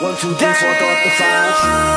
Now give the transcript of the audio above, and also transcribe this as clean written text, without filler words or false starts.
One, two, three, four, five.